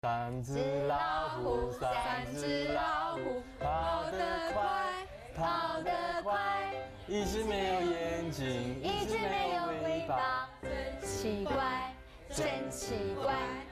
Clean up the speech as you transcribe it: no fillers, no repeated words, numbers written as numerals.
三只老虎，三只老虎，跑得快，跑得快。一只没有眼睛，一只没有尾巴，真奇怪，真奇怪。